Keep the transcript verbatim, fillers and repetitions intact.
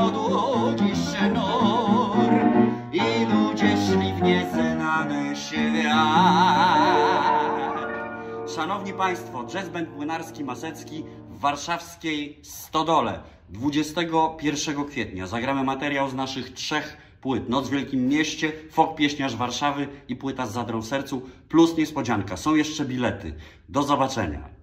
rodu ciszy nur i ludzie szli w nieznany świat. Szanowni Państwo, Jazz Band Młynarski-Masecki w warszawskiej Stodole dwudziestego pierwszego kwietnia. Zagramy materiał z naszych trzech płyt: Noc w Wielkim Mieście, Fok Pieśniarz Warszawy i Płyta z Zadrą w Sercu, plus niespodzianka. Są jeszcze bilety. Do zobaczenia.